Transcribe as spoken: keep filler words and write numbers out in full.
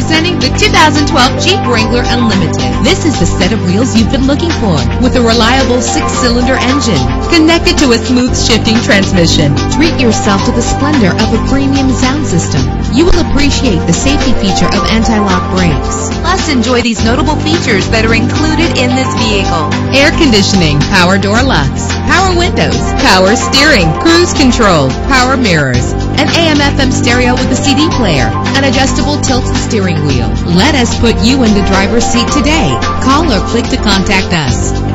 Presenting the two thousand twelve Jeep Wrangler Unlimited. This is the set of wheels you've been looking for, with a reliable six-cylinder engine connected to a smooth shifting transmission. Treat yourself to the splendor of a premium sound system. You will appreciate the safety feature of anti-lock brakes. Plus, enjoy these notable features that are included in this vehicle: air conditioning, power door locks, power windows, power steering, cruise control, power mirrors, an A M F M stereo with a C D player, an adjustable tilt steering wheel. Let us put you in the driver's seat today. Call or click to contact us.